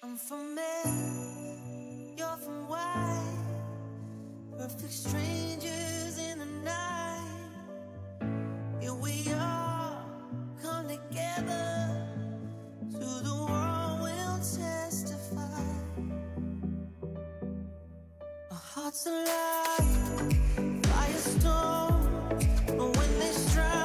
I'm from men, you're from why? Perfect strangers in the night. Here we all come together, to the world we'll testify. Our hearts alive, fire storms, but when they strike.